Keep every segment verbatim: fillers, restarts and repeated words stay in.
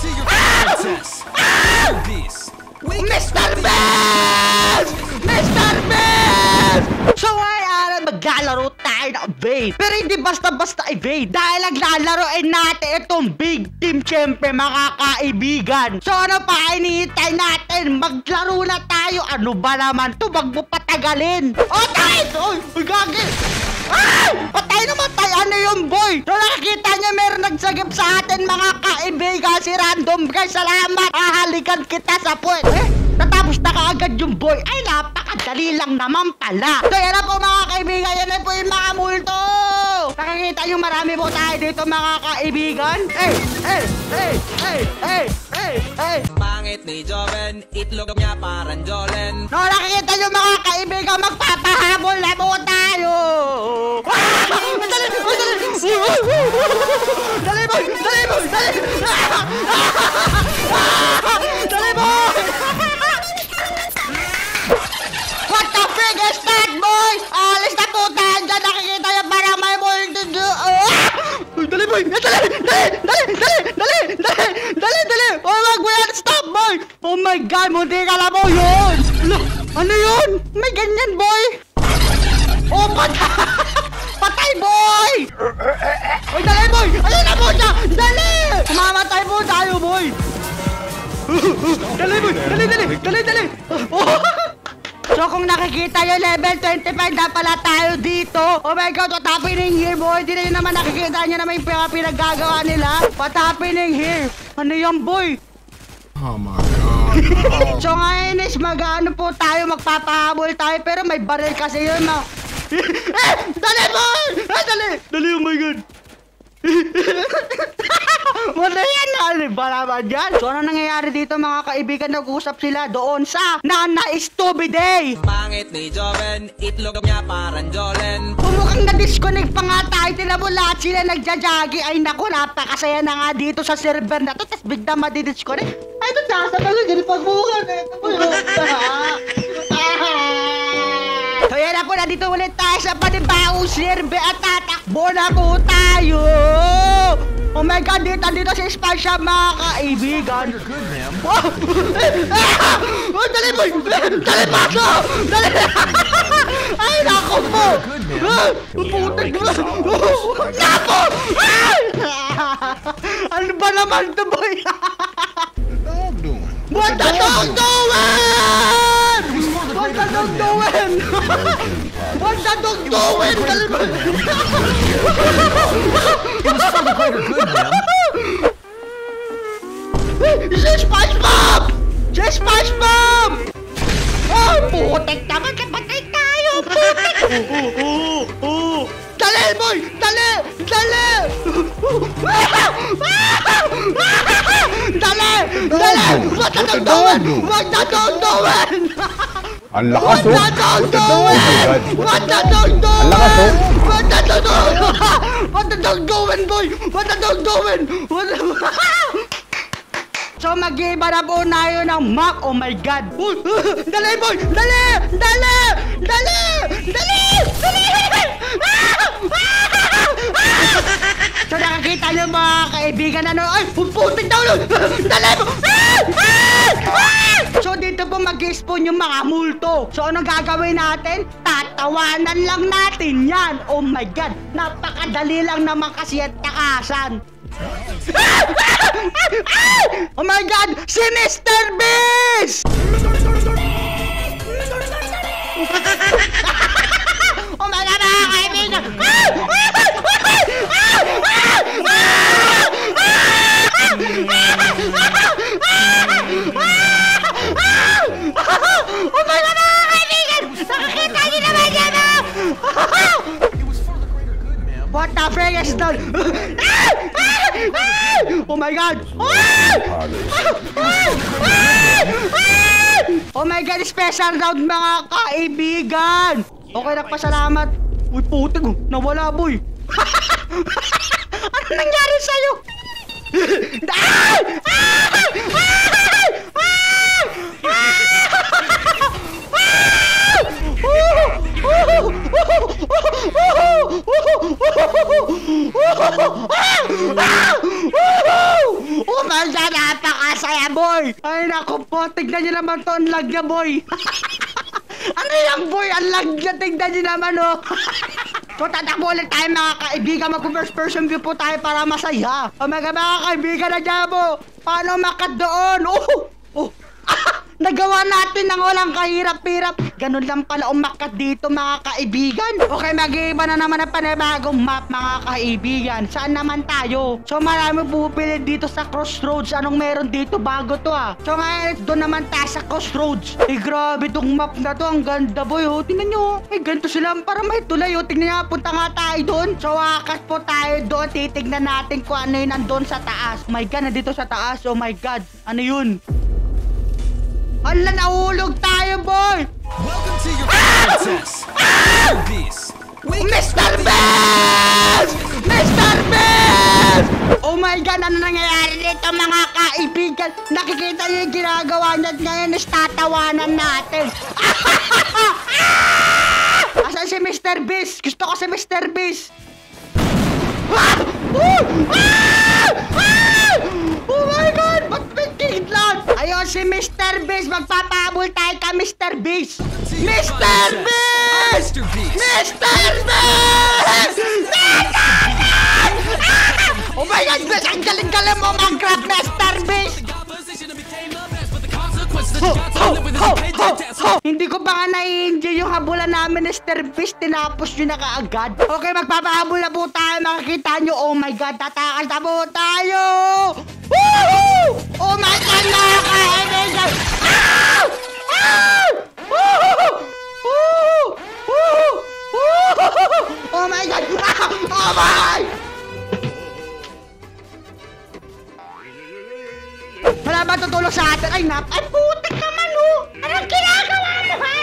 to your princess, Mister Beast. Mister Beast! Mister Beast! So ay, maglalaro tayo na evade. Pero hindi basta-basta evade. Dahil naglalaroin natin itong big team, syempre makakaibigan. So ano pa hinihintay natin? Maglaro na tayo. Ano ba naman to? Wag mo patagalin. Oh, tayo! Oy, oy, gagi! Ah! Patay na matay! Ano yung boy? So nakikita niya meron nagsagip sa atin mga kaibigan si Random guys. Salamat! Ahalikan kita sa point. Eh, natapos na kaagad yung boy. Ay, napakadali lang naman pala. So yan na po mga kaibigan. Yan na po yung mga multo. Nakikita niyo marami po tayo dito mga kaibigan. Eh, eh, eh, eh, eh, eh, eh. Pangit ni Joven, itlog niya parang Jolen. So nakikita niyo mga kaibigan, magpapahabol na po tayo. Dali boy! Dali boy! Dali! Dali boy! What the frick is that, boys? Alis na po tahan dyan. Nakikita niya parang may more to do. Dali boy! Dali! Dali! Dali! Dali! Dali! Dali! Dali! Oh my God! Stop, boy! Oh my God! Munti ka na po yun! Ano yun? May ganyan, boy! Oh, patay! Patay, boy! Uy, dali, boy! Ayun na po siya! Dali! Mamatay po tayo, boy! Dali, boy! Dali, dali! Dali, dali! So, kung nakikita yung level twenty-five na pala tayo dito. Oh my God! What's happening here, boy? Di na yun naman nakikita nyo naman yung pinagagawa nila. What's happening here? Ano yung boy? Oh my God! So, ngayon is mag-ano po tayo, magpapahabol tayo. Pero may baril kasi yun, ma... Eh! Dali, boy! Eh, dali! Dali, oh my God! Wala yan! Ano ba naman yan? So, ano nangyayari dito, mga kaibigan? Nag-uusap sila doon sa Nana-Stubby Day! Pangit ni Joven, itlog niya parang Jolen. Pumukhang na-disconnect pa nga tayo. Tila mo lahat sila nagjajagi. Ay, naku, napakasaya na nga dito sa server na to. Tapos bigla madi-disconnect. Ay, ito nasa pagod. Ganun pagbukan. Ito po yun. Kaya na po, nandito ulit tayo sa panibawang sirbe at tatakbo na po tayo! Oh my God, dito, dito si Spansha mga kaibigan! Oh! Oh, dali mo! Dali paso! Dali! Ay, naku po! Puputik mo! Napo! Ano ba naman ito, boy? What the dog doing? What's that dog doing? What's that dog doing? It was for the greater good, man. It's just SpongeBob! Just SpongeBob! Oh, putik naman! Kapatay tayo! Putik! Oh, oh, oh, oh! Dali, boy! Dali! Dali! Dali! Dali! What's that dog doing? What's that dog doing? Ang lakas o! What the dog doing? What the dog doing? Ang lakas o! What the dog doing? What the dog doing, boy? What the dog doing? So mag-iba na po tayo ng map. Oh my God! Dali, boy! Dali! Dali! Dali! Dali! Dali! So nakakita nyo mga kaibigan na noon. Ay! Puputik daw nun! Dali! So dito po mag-spawn yung mga multo. So anong gagawin natin? Tatawanan lang natin yan. Oh my God, napakadali lang naman kasi at takasan. Oh my God, si Mister Beast! Oh my God, mga kaibigan! Oh my God, mga kaibigan! Nakakita niyo naman yan, ha? What the frick is done? Oh my God! Oh my God, special round mga kaibigan! Okay, nagpasalamat. Uy, putig, nawala, boy. Ano nangyari sa'yo? Ah! Ah! Oh! Oh, Manda, napakasaya, boy. Ay, naku po. Tignan nyo naman to. Ang lag niya, boy. Ano yan, boy? Ang lag niya. Tignan nyo naman, oh. So, tatakbo ulit tayo, mga kaibigan. Mag-first person view po tayo para masaya. O, mga mga kaibigan na dyan, po. Paano makadoon? Oh! Oh! Ah! Nagawa natin ng walang kahirap-hirap. Ganun lang pala umakyat dito, mga kaibigan. Okay, mag-iiba na naman ang panibagong map, mga kaibigan. Saan naman tayo? So, marami pupili dito sa crossroads. Anong meron dito? Bago to, ah. So, ngayon, doon naman tayo sa crossroads. Ay, grabe itong map na to. Ang ganda, boy. Oh, tingnan nyo. Ay, ganito sila. Parang may tulay. Oh, tingnan nyo. Punta nga tayo doon. So, wakas po tayo doon. Titignan natin kung ano yun nandun sa taas. Oh my God, nandito sa taas. Oh my God. Ano yun? Hala, nahulog tayo, boy! Welcome to your princess, Mister Beast. Mister Beast! Mister Beast! Oh my God, ano nangyayari dito, mga kaibigan? Nakikita niyo yung ginagawa niya at ngayon is tatawanan natin. Asan si Mister Beast? Gusto ko si Mister Beast. Ah! Oh! Ah! Ah! Oh my God! Ba't may kidlat? Ayun si Mister Beast, magpapabol tayo ka Mister Beast. Mister Beast! Mister Beast! Mister Beast! Oh my God, Beast! Ang galing-galing mo mag-grab, Mister Beast! Ho! Ho! Ho! Ho! Ho! Hindi ko pa nga na-enjoy yung habulan namin, Mister Beast. Tinapos yun na kaagad. Okay, magpapahabol na po tayo. Makikita nyo, oh my God, tatakas na po tayo! Woohoo! Oh my God, mga kaibigan! Ah! Ah! Woohoo! Woohoo! Woohoo! Woohoo! Oh my God! Ah! Oh my! Wala ba tutulong sa atin? Ay, nap! Ay, putik naman, oh! Anong ginagawa mo, ha?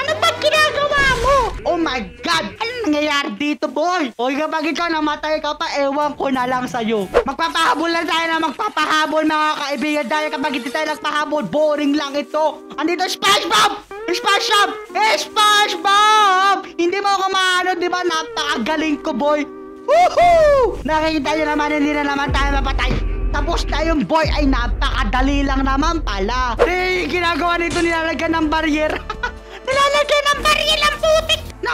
Ano ba ginagawa mo? Oh my God! Ano nangyayari dito, boy? O, kapag ikaw namatay ka pa, ewan ko na lang sa'yo. Magpapahabol lang tayo na magpapahabol, mga kaibigan. Dahil kapag hindi tayo nagpahabol, boring lang ito. Andito, SpongeBob! SpongeBob! SpongeBob! Hindi mo ako maano, di ba? Napakagaling ko, boy. Woohoo! Nakikita nyo naman, hindi na naman tayo mapatay. Tapos na yung boy, ay napakadali lang naman pala. Hey, ginagawa nito, nilalagyan ng barrier. Nilalagyan ng barrier ang putik.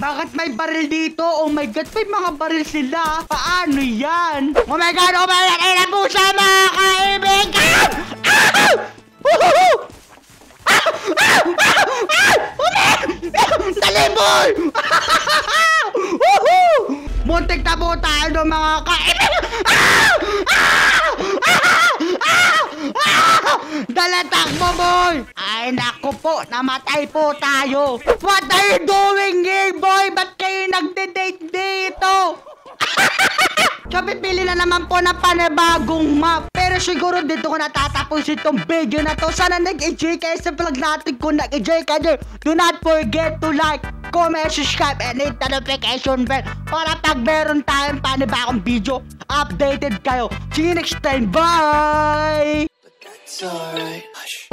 Bakit may baril dito? Oh my God, may mga baril sila. Paano yan? Oh my God, oh my God. Ay, nabusa, mga kaibigan! Ow! Woohoo! Ow! Ow! Ow! Ow! Oh my God! Dali mo! Woohoo! Muntik na po tayo ng mga kaibigan. Ah! Ah! Ah! Ah! Ah! Dalatak mo, boy! Ay, naku po, namatay po tayo. What are you doing here, boy? Ba't kayo nagde-date dito? So, pipili na naman po na panibagong map. Pero siguro dito ko natatapos itong video na to. Sana nag-enjoy kayo sa vlog natin. Kung nag-enjoy kayo, do not forget to like, comment, subscribe, and hit the notification bell para pag meron tayong panibagong video, updated kayo. See you next time. Bye! But that's alright.